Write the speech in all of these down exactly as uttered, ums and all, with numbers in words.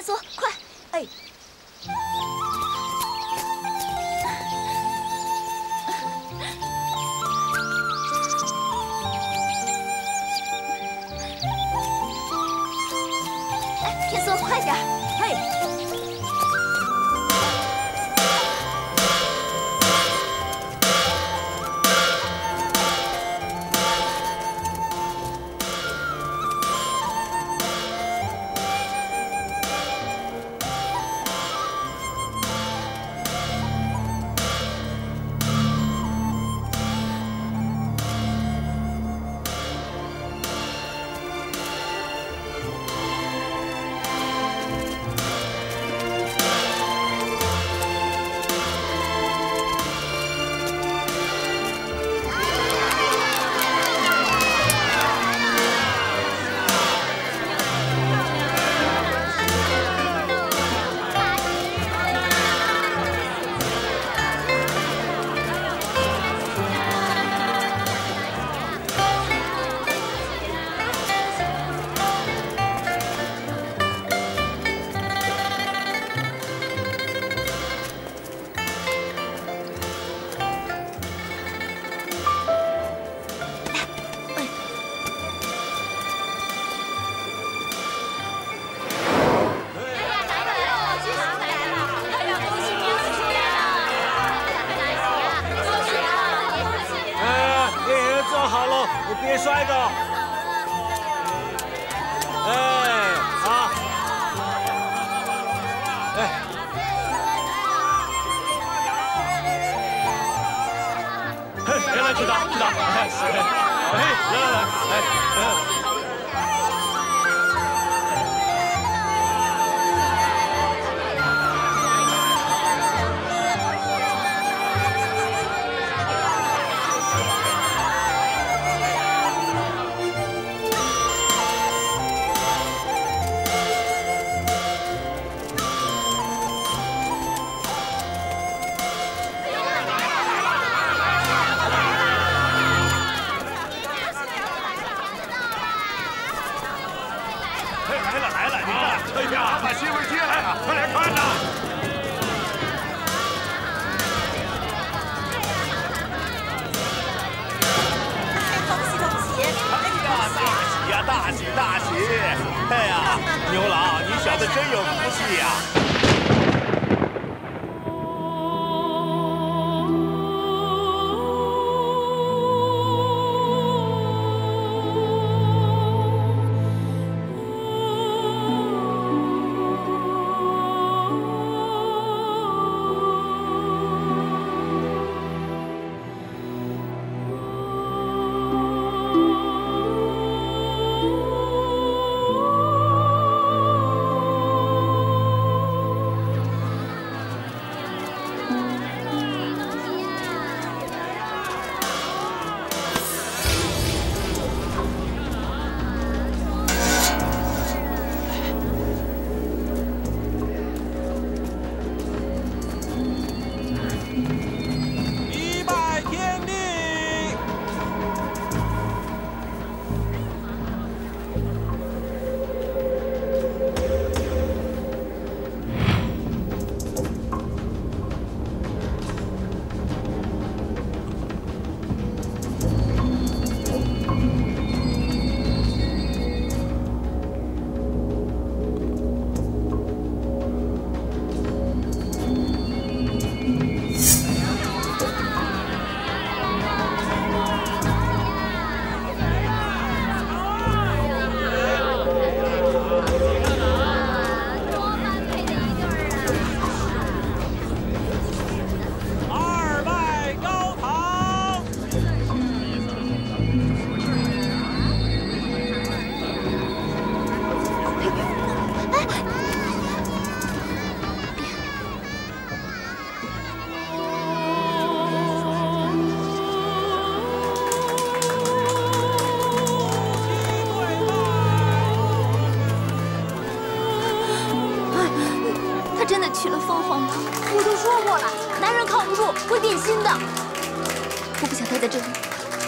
天梭，快！哎，哎，天梭，快点！嘿。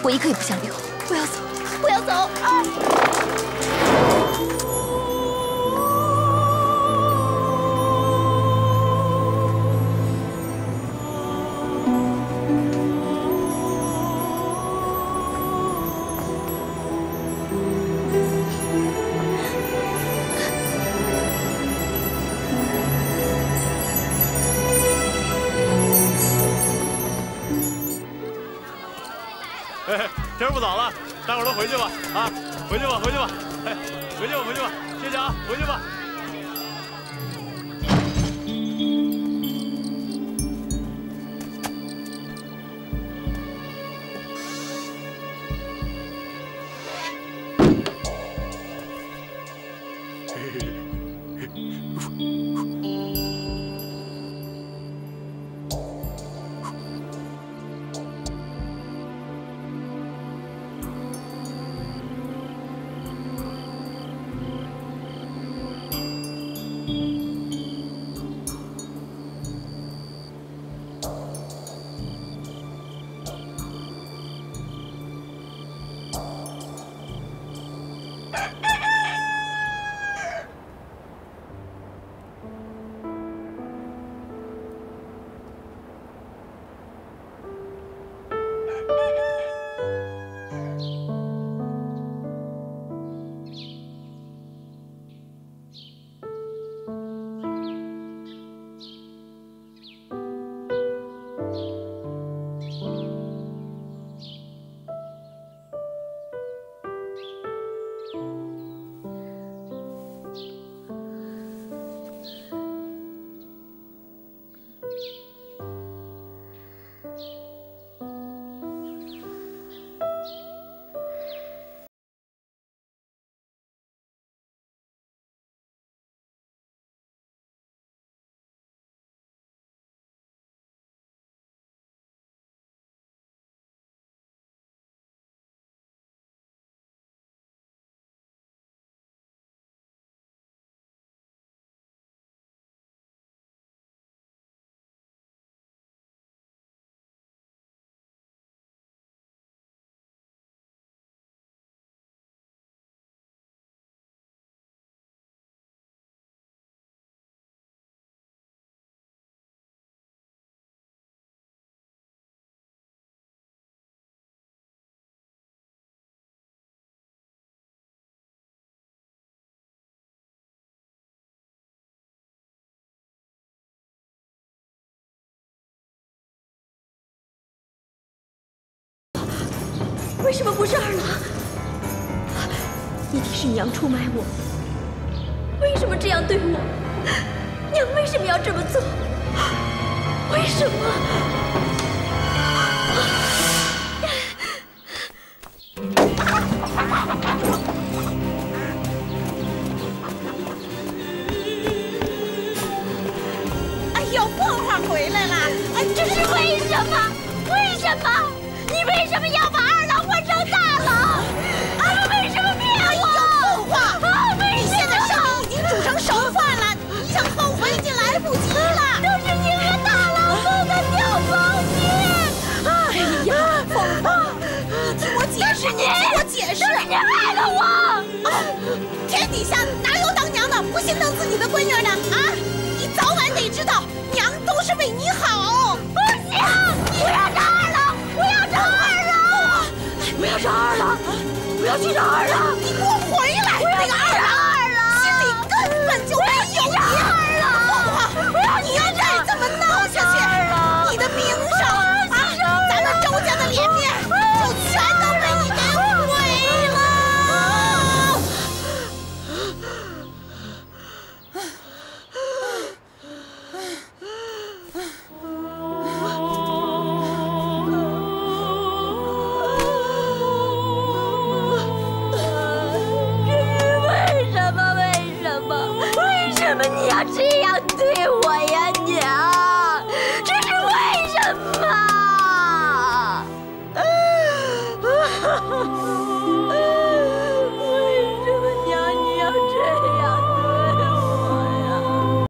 我一刻也不想留，我要走，我要走！啊！不早了，待会儿都回去吧，啊，回去吧，回去吧，哎，回去吧，回去吧，谢谢啊，回去吧。 为什么不是二郎？一定是娘出卖我！为什么这样对我？娘为什么要这么做？为什么？哎呦，凤凰回来了！哎，这是为什么？为什么？你为什么要把二？ 你害了我！哦，天底下哪有当娘的不心疼自己的闺女的啊？你早晚得知道，娘都是为你好。不行，你要找二郎，不要找二郎，不要找二郎，不要去找二郎，你过。